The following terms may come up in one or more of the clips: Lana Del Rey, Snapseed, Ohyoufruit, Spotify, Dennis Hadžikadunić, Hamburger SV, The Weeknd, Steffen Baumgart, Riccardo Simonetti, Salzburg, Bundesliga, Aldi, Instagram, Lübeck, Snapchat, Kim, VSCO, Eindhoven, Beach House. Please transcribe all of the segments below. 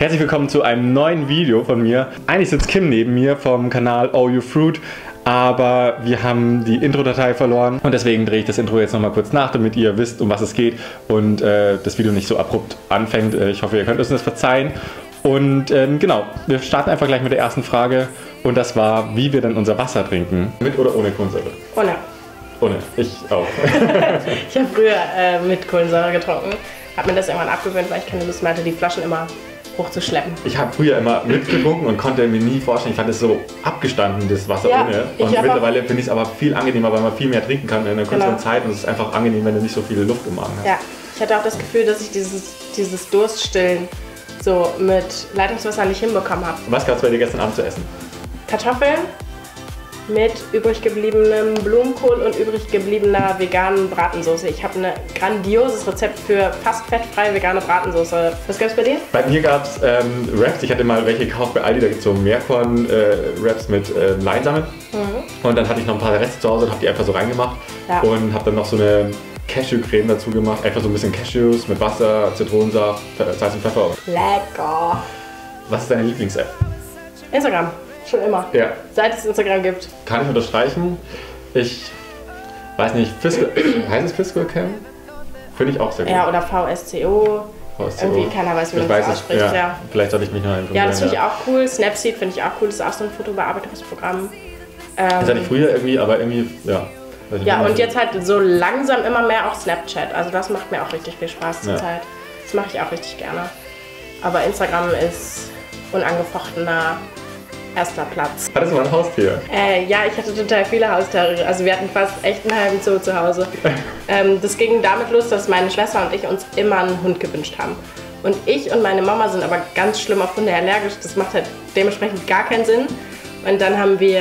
Herzlich willkommen zu einem neuen Video von mir. Eigentlich sitzt Kim neben mir vom Kanal Ohyoufruit, aber wir haben die Intro-Datei verloren und deswegen drehe ich das Intro jetzt nochmal kurz nach, damit ihr wisst, um was es geht und das Video nicht so abrupt anfängt. Ich hoffe, ihr könnt uns das verzeihen. Und genau, wir starten einfach gleich mit der ersten Frage und das war, wie wir denn unser Wasser trinken. Mit oder ohne Kohlensäure? Ohne. Ohne, ich auch. Ich habe früher mit Kohlensäure getrunken, habe mir das irgendwann abgewöhnt, weil ich keine Lust mehr hatte, die Flaschen immer hochzuschleppen. Ich habe früher immer mitgetrunken und konnte mir nie vorstellen, ich fand es so abgestanden, das Wasser ja, ohne. Und mittlerweile finde ich es aber viel angenehmer, weil man viel mehr trinken kann in einer kürzeren Zeit und es ist einfach angenehm, wenn du nicht so viel Luft im Magen hast. Ja, ich hatte auch das Gefühl, dass ich dieses Durststillen so mit Leitungswasser nicht hinbekommen habe. Was gab es bei dir gestern Abend zu essen? Kartoffeln mit übrig gebliebenem Blumenkohl und übrig gebliebener veganen Bratensoße. Ich habe ein grandioses Rezept für fast fettfreie vegane Bratensoße. Was gab es bei dir? Bei mir gab es Wraps. Ich hatte mal welche gekauft bei Aldi. Da gibt es so Meerkorn-Wraps mit Leinsamen. Mhm. Und dann hatte ich noch ein paar Reste zu Hause und habe die einfach so reingemacht. Ja. Und habe dann noch so eine Cashew-Creme dazu gemacht. Einfach so ein bisschen Cashews mit Wasser, Zitronensaft, Salz und Pfeffer. Lecker! Was ist deine Lieblings-App? Instagram. Schon immer. Ja. Seit es Instagram gibt. Kann ich unterstreichen. Ich weiß nicht, heißt es Fiscal Cam? Finde ich auch sehr gut. Ja, oder VSCO. Irgendwie keiner weiß, wie man das ausspricht. Ja. Ja. Vielleicht sollte ich mich noch informieren. Ja, das finde ich auch cool. Snapseed finde ich auch cool. Das ist auch so ein Fotobearbeitungsprogramm. Das hatte ich früher irgendwie, aber irgendwie, ja. Ja, und jetzt halt so langsam immer mehr auch Snapchat. Also das macht mir auch richtig viel Spaß zur Zeit. Das mache ich auch richtig gerne. Aber Instagram ist unangefochtener erster Platz. Hattest du mal ein Haustier? Ja, ich hatte total viele Haustiere. Also wir hatten fast echt einen halben Zoo zu Hause. Das ging damit los, dass meine Schwester und ich uns immer einen Hund gewünscht haben. Und ich und meine Mama sind aber ganz schlimm auf Hunde allergisch. Das macht halt dementsprechend gar keinen Sinn. Und dann haben wir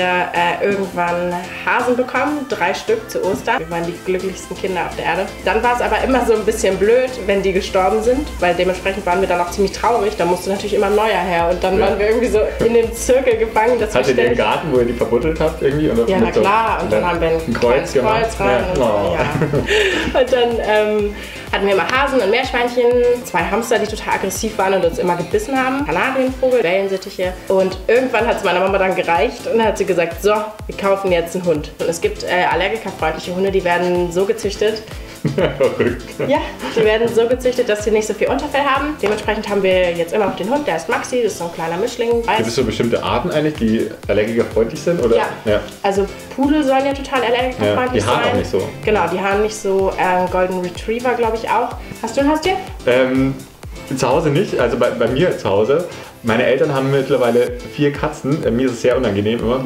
irgendwann Hasen bekommen, 3 Stück zu Ostern. Wir waren die glücklichsten Kinder auf der Erde. Dann war es aber immer so ein bisschen blöd, wenn die gestorben sind, weil dementsprechend waren wir dann auch ziemlich traurig. Da musste natürlich immer ein neuer her und dann waren wir irgendwie so in dem Zirkel gefangen. Hattet ihr den Garten, wo ihr die verbuddelt habt irgendwie? Oder ja, na klar. Und dann haben wir ein Kreuz gemacht. Rein ja. Und dann hatten wir immer Hasen und Meerschweinchen, 2 Hamster, die total aggressiv waren und uns immer gebissen haben. Kanarienvogel, Wellensittiche. Und irgendwann hat es meiner Mama dann gereicht. Und dann hat sie gesagt, so, wir kaufen jetzt einen Hund. Und es gibt allergikerfreundliche Hunde, die werden so gezüchtet. Verrückt. Ja, die werden so gezüchtet, dass sie nicht so viel Unterfell haben. Dementsprechend haben wir jetzt immer noch den Hund, der heißt Maxi, das ist so ein kleiner Mischling. Gibt es so bestimmte Arten eigentlich, die allergikerfreundlich sind? Oder? Ja. Also Pudel sollen ja total allergikerfreundlich sein. Die Haaren auch nicht so. Genau, die Haaren nicht so. Golden Retriever, glaube ich, auch. Hast du ein Haustier? Zu Hause nicht, also bei mir zu Hause. Meine Eltern haben mittlerweile 4 Katzen. Mir ist es sehr unangenehm immer.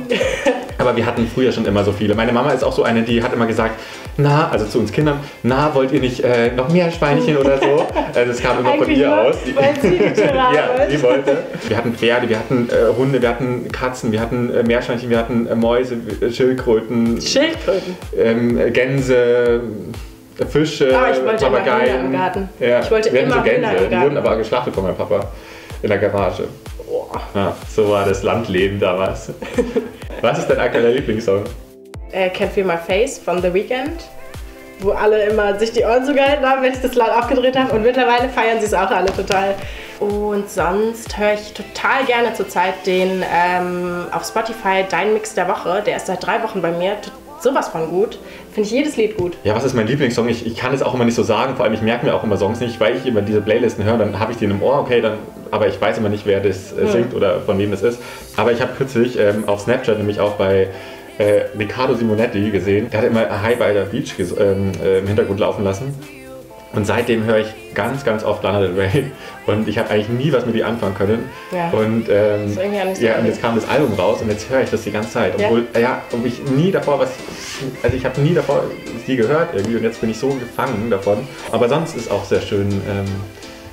Aber wir hatten früher schon immer so viele. Meine Mama ist auch so eine, die hat immer gesagt, na, also zu uns Kindern, na, wollt ihr nicht noch mehr Schweinchen oder so? Das kam immer von ihr aus. Weil sie die ja, sie wollte. Wir hatten Pferde, wir hatten Hunde, wir hatten Katzen, wir hatten Meerschweinchen, wir hatten Mäuse, Schildkröten. Schildkröten? Gänse. Fische, Papageien. Ich wollte immer Hühner im Garten. Die wurden aber geschlachtet von meinem Papa in der Garage. Boah. Ja, so war das Landleben damals. Was ist dein aktueller Lieblingssong? Can't Feel My Face von The Weeknd, wo alle immer sich die Ohren so gehalten haben, wenn ich das laut aufgedreht habe. Und mittlerweile feiern sie es auch alle total. Und sonst höre ich total gerne zurzeit den auf Spotify Dein Mix der Woche. Der ist seit 3 Wochen bei mir. Sowas von gut. Finde ich jedes Lied gut. Ja, was ist mein Lieblingssong? Ich kann es auch immer nicht so sagen. Vor allem, ich merke mir auch immer Songs nicht, weil ich immer diese Playlisten höre. Dann habe ich die im Ohr, okay, dann, aber ich weiß immer nicht, wer das singt oder von wem das ist. Aber ich habe kürzlich auf Snapchat nämlich auch bei Riccardo Simonetti gesehen. Der hat immer High by the Beach im Hintergrund laufen lassen. Und seitdem höre ich ganz, ganz oft Lana Del Rey. Und ich habe eigentlich nie was mit ihr anfangen können. Ja. Und, und jetzt kam das Album raus und jetzt höre ich das die ganze Zeit. Obwohl, ich nie davor was. Also ich habe nie davor sie gehört irgendwie und jetzt bin ich so gefangen davon. Aber sonst ist auch sehr schön.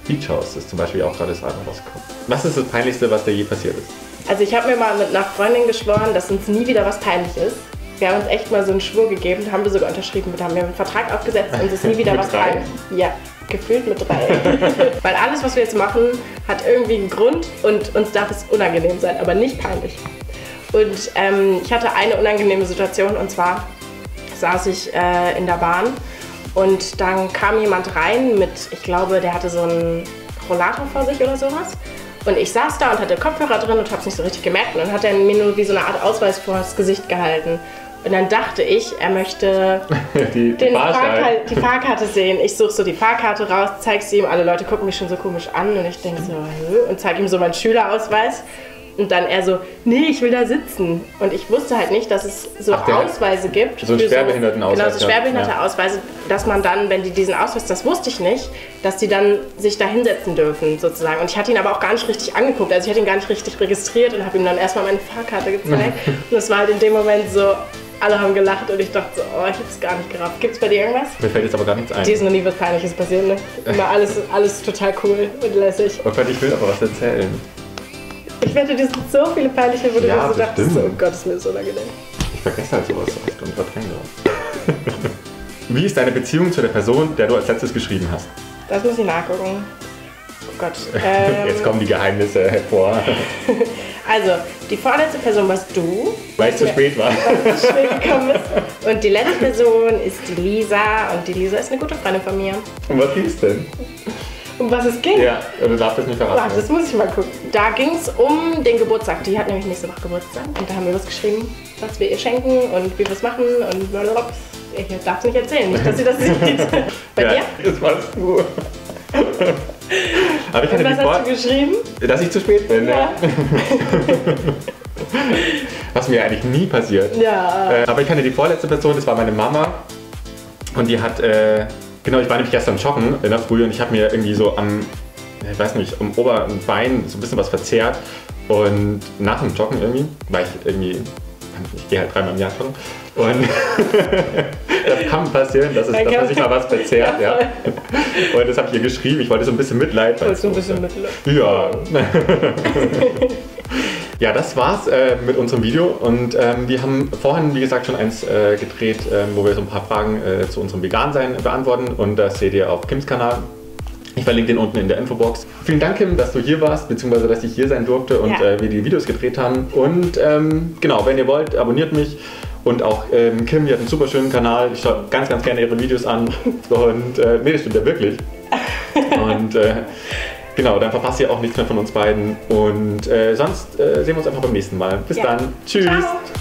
Beach House ist zum Beispiel auch gerade das Album rausgekommen. Was ist das Peinlichste, was dir je passiert ist? Also ich habe mir mal mit einer Freundin geschworen, dass uns nie wieder was peinlich ist. Wir haben uns echt mal so einen Schwur gegeben, haben wir sogar unterschrieben, haben wir einen Vertrag aufgesetzt und es ist nie wieder was rein. Ja, gefühlt mit 3. Weil alles, was wir jetzt machen, hat irgendwie einen Grund und uns darf es unangenehm sein, aber nicht peinlich. Und ich hatte eine unangenehme Situation und zwar saß ich in der Bahn und dann kam jemand rein mit, ich glaube, der hatte so einen Rollator vor sich oder sowas. Und ich saß da und hatte Kopfhörer drin und hab's nicht so richtig gemerkt. Und dann hat er mir nur wie so eine Art Ausweis vor das Gesicht gehalten. Und dann dachte ich, er möchte die Fahrkarte sehen. Ich suche so die Fahrkarte raus, zeige sie ihm. Alle Leute gucken mich schon so komisch an und ich denke so, hö? Und zeige ihm so meinen Schülerausweis. Und dann er so, nee, ich will da sitzen. Und ich wusste halt nicht, dass es so Ausweise gibt. So Schwerbehindertenausweise. Genau, so Schwerbehindertenausweise, dass man dann, wenn die diesen Ausweis, das wusste ich nicht, dass die dann sich da hinsetzen dürfen sozusagen. Und ich hatte ihn aber auch gar nicht richtig angeguckt. Also ich hatte ihn gar nicht richtig registriert und habe ihm dann erstmal meine Fahrkarte gezeigt. Und es war halt in dem Moment so, alle haben gelacht und ich dachte so, oh, ich hab's gar nicht gerafft. Gibt's bei dir irgendwas? Mir fällt jetzt aber gar nichts ein. Dir ist noch nie was Peinliches passiert, ne? Immer alles total cool und lässig. Oh Gott, ich will aber was erzählen. Ich wette, dir sind so viele peinliche, wo du ja, mir so dachtest, oh Gott, ist mir so unangenehm. Ich vergesse halt sowas oft und verdränge das. Wie ist deine Beziehung zu der Person, der du als letztes geschrieben hast? Das muss ich nachgucken. Oh Gott. Jetzt kommen die Geheimnisse hervor. Also, die vorletzte Person warst du. Weil es zu spät war. Weil es zu spät gekommen ist. Und die letzte Person ist die Lisa. Und die Lisa ist eine gute Freundin von mir. Und was hieß denn? Um was es ging? Ja, du darfst das nicht verraten. Warte, das muss ich mal gucken. Da ging es um den Geburtstag. Die hat nämlich nächste Woche Geburtstag. Und da haben wir was geschrieben, was wir ihr schenken und wie wir es machen. Und blablabla. Ich darf es nicht erzählen, nicht, dass sie das sieht. Bei dir? Das warst du. Aber ich hatte was hast du geschrieben? Dass ich zu spät bin. Ja. Was mir eigentlich nie passiert. Ja. Aber ich kannte die vorletzte Person, das war meine Mama. Und die hat... Genau, ich war nämlich gestern joggen in der Früh und ich habe mir irgendwie so am, ich weiß nicht, am Ober- und Bein so ein bisschen was verzerrt. Und nach dem Joggen irgendwie, weil ich irgendwie, ich gehe halt dreimal im Jahr joggen. Und das kann passieren, dass man sich mal was verzerrt. Ja. Und das habe ich ihr geschrieben, ich wollte so ein bisschen Mitleid. Wolltest du ein bisschen Mitleid? Ja. Ja, das war's mit unserem Video und wir haben vorhin, wie gesagt, schon eins gedreht, wo wir so ein paar Fragen zu unserem Vegan-Sein beantworten und das seht ihr auf Kims Kanal. Ich verlinke den unten in der Infobox. Vielen Dank, Kim, dass du hier warst, beziehungsweise dass ich hier sein durfte und wir die Videos gedreht haben. Und genau, wenn ihr wollt, abonniert mich und auch Kim, die hat einen super schönen Kanal. Ich schaue ganz, ganz gerne ihre Videos an und nee, das stimmt ja wirklich. Und, genau, dann verpasst ihr auch nichts mehr von uns beiden und sonst sehen wir uns einfach beim nächsten Mal. Bis dann. Tschüss. Ciao.